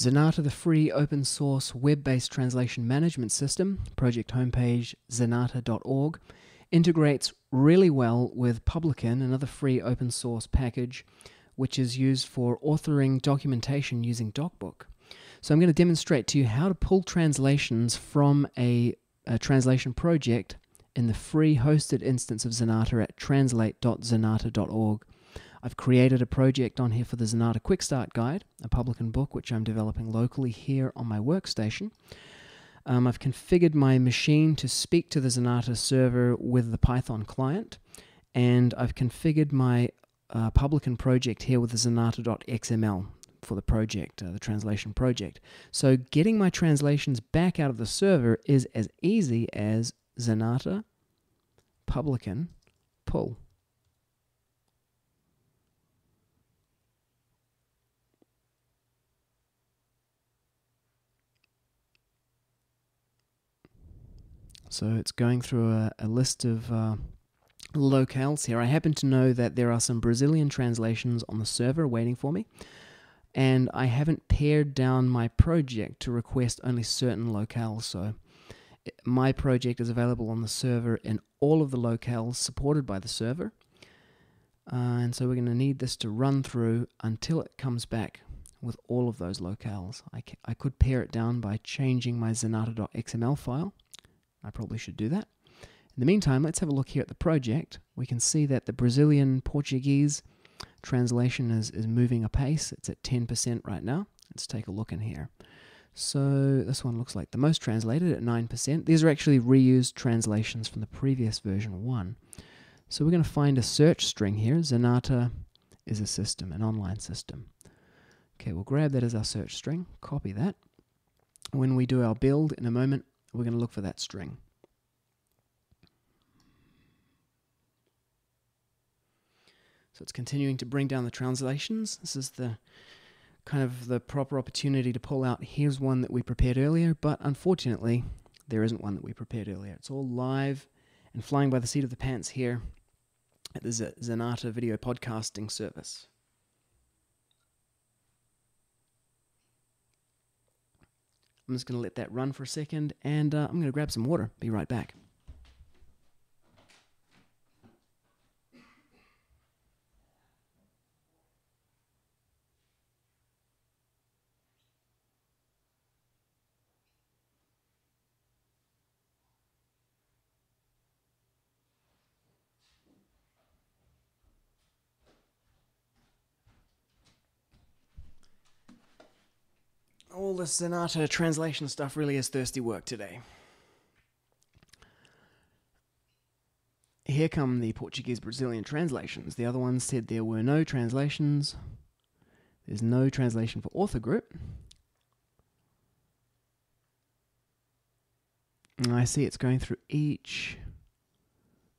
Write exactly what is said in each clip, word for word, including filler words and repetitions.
Zanata, the free open source web-based translation management system, project homepage zanata dot org, integrates really well with Publican, another free open source package which is used for authoring documentation using DocBook. So I'm going to demonstrate to you how to pull translations from a, a translation project in the free hosted instance of Zanata at translate dot zanata dot org. I've created a project on here for the Zanata Quick Start Guide, a Publican book which I'm developing locally here on my workstation. Um, I've configured my machine to speak to the Zanata server with the Python client, and I've configured my uh, Publican project here with the zanata dot x m l for the project, uh, the translation project. So getting my translations back out of the server is as easy as Zanata Publican pull. So it's going through a, a list of uh, locales here. I happen to know that there are some Brazilian translations on the server waiting for me, and I haven't pared down my project to request only certain locales. So my project is available on the server in all of the locales supported by the server. Uh, and so we're going to need this to run through until it comes back with all of those locales. I, c I could pare it down by changing my zanata dot x m l file. I probably should do that. In the meantime, let's have a look here at the project. We can see that the Brazilian Portuguese translation is, is moving apace. It's at ten percent right now. Let's take a look in here. So this one looks like the most translated at nine percent. These are actually reused translations from the previous version one. So we're going to find a search string here. Zanata is a system, an online system. Okay, we'll grab that as our search string, copy that. When we do our build in a moment, we're going to look for that string. So it's continuing to bring down the translations. This is the kind of the proper opportunity to pull out. Here's one that we prepared earlier, but unfortunately there isn't one that we prepared earlier. It's all live and flying by the seat of the pants here at the Zanata video podcasting service. I'm just going to let that run for a second, and uh, I'm going to grab some water. Be right back. All this Zanata translation stuff really is thirsty work today. Here come the Portuguese-Brazilian translations. The other one said there were no translations. There's no translation for author group. And I see it's going through each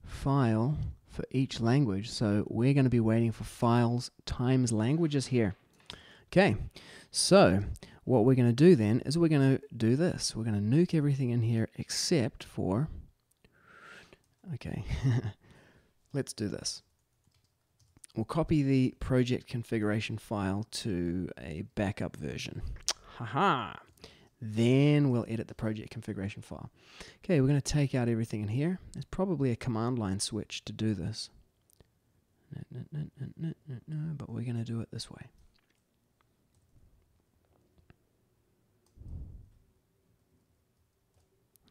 file for each language. So we're going to be waiting for files times languages here. Okay, so what we're going to do then is we're going to do this. We're going to nuke everything in here except for... Okay, let's do this. We'll copy the project configuration file to a backup version. Haha! Then we'll edit the project configuration file. Okay, we're going to take out everything in here. There's probably a command line switch to do this. No, no, no, no, no, no, no, but we're going to do it this way.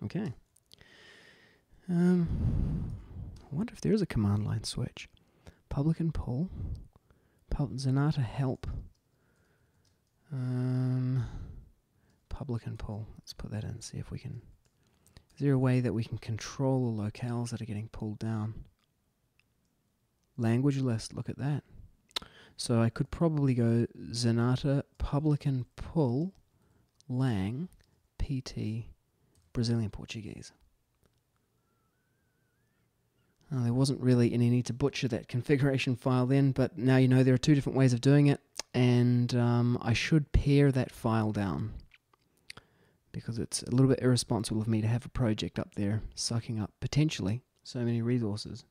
Okay. Um, I wonder if there is a command line switch. Publican pull. Pub Zanata help. Um, Publican pull. Let's put that in. See if we can. Is there a way that we can control the locales that are getting pulled down? Language list. Look at that. So I could probably go Zanata Publican pull lang pt. Brazilian Portuguese. Oh, there wasn't really any need to butcher that configuration file then, but now you know there are two different ways of doing it, and um, I should pare that file down because it's a little bit irresponsible of me to have a project up there sucking up potentially so many resources.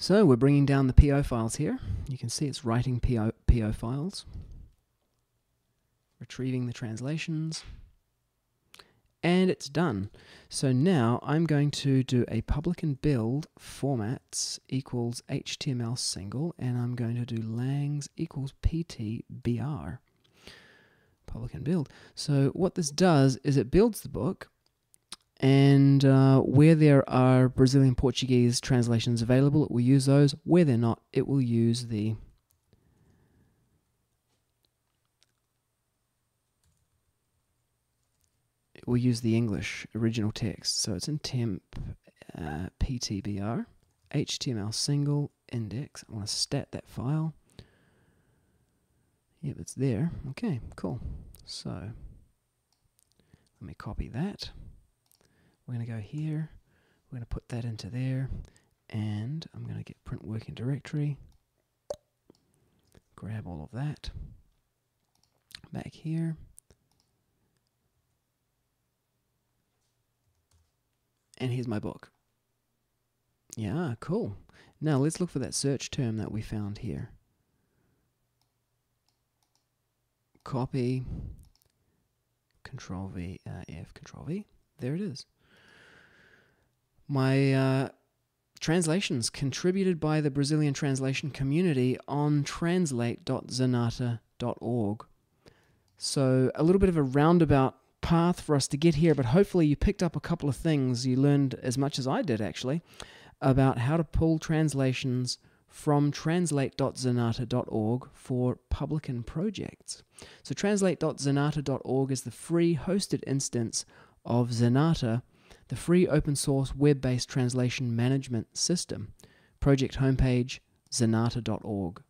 So we're bringing down the P O files here. You can see it's writing P O, P O files, retrieving the translations, and it's done. So now I'm going to do a Publican build formats equals H T M L single, and I'm going to do langs equals P T B R. Publican build. So what this does is it builds the book, and uh, where there are Brazilian Portuguese translations available, it will use those. Where they're not, it will use the it will use the English original text. So it's in temp uh, P T B R H T M L single index. I want to stat that file. Yep, it's there. Okay, cool. So let me copy that. We're going to go here, we're going to put that into there, and I'm going to get print working directory, grab all of that, back here, and here's my book. Yeah, cool. Now let's look for that search term that we found here. Copy, Control V, uh, F, Control V, there it is. My uh, translations contributed by the Brazilian translation community on translate dot zanata dot org. So a little bit of a roundabout path for us to get here, but hopefully you picked up a couple of things. You learned as much as I did, actually, about how to pull translations from translate dot zanata dot org for Publican projects. So translate dot zanata dot org is the free hosted instance of Zanata, the free open source web-based translation management system. Project homepage, zanata dot org.